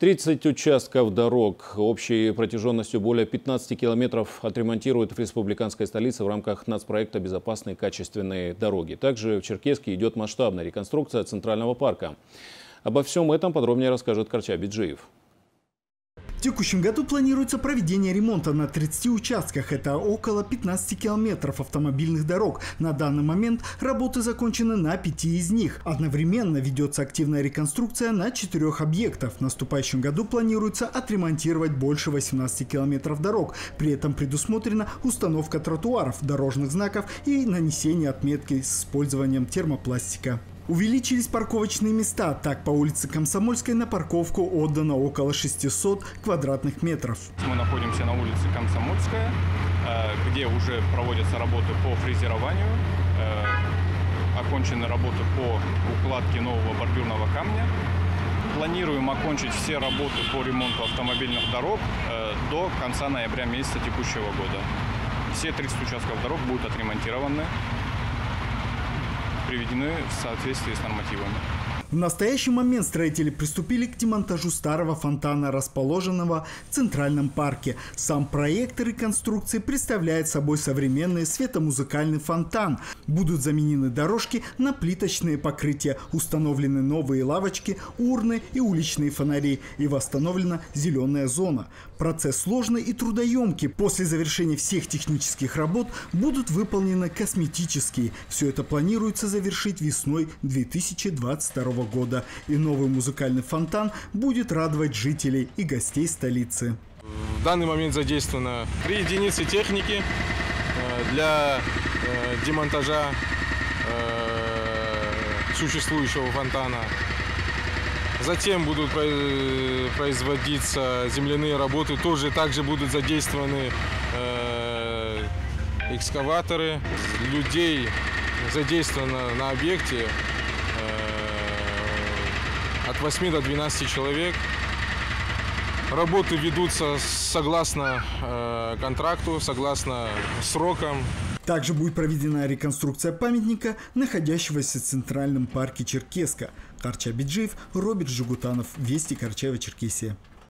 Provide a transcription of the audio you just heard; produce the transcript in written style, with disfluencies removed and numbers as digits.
30 участков дорог общей протяженностью более 15 километров отремонтируют в республиканской столице в рамках нацпроекта «Безопасные, качественные дороги». Также в Черкесске идет масштабная реконструкция центрального парка. Обо всем этом подробнее расскажет Карча Биджиев. В текущем году планируется проведение ремонта на 30 участках. Это около 15 километров автомобильных дорог. На данный момент работы закончены на 5 из них. Одновременно ведется активная реконструкция на 4 объектах. В наступающем году планируется отремонтировать больше 18 километров дорог. При этом предусмотрена установка тротуаров, дорожных знаков и нанесение отметки с использованием термопластика. Увеличились парковочные места. Так, по улице Комсомольской на парковку отдано около 600 квадратных метров. Мы находимся на улице Комсомольская, где уже проводятся работы по фрезерованию, окончены работы по укладке нового бордюрного камня. Планируем окончить все работы по ремонту автомобильных дорог до конца ноября месяца текущего года. Все 30 участков дорог будут отремонтированы, приведены в соответствии с нормативами. В настоящий момент строители приступили к демонтажу старого фонтана, расположенного в Центральном парке. Сам проект реконструкции представляет собой современный светомузыкальный фонтан. Будут заменены дорожки на плиточные покрытия, установлены новые лавочки, урны и уличные фонари, и восстановлена зеленая зона. Процесс сложный и трудоемкий. После завершения всех технических работ будут выполнены косметические. Все это планируется завершить весной 2022 года. И новый музыкальный фонтан будет радовать жителей и гостей столицы. В данный момент задействовано 3 единицы техники для демонтажа существующего фонтана. Затем будут производиться земляные работы, также будут задействованы экскаваторы. Людей задействовано на объекте от 8 до 12 человек. Работы ведутся согласно контракту, согласно срокам. Также будет проведена реконструкция памятника, находящегося в Центральном парке Черкесска. Карча Биджиев, Роберт Жугутанов, Вести Карачаево-Черкесия.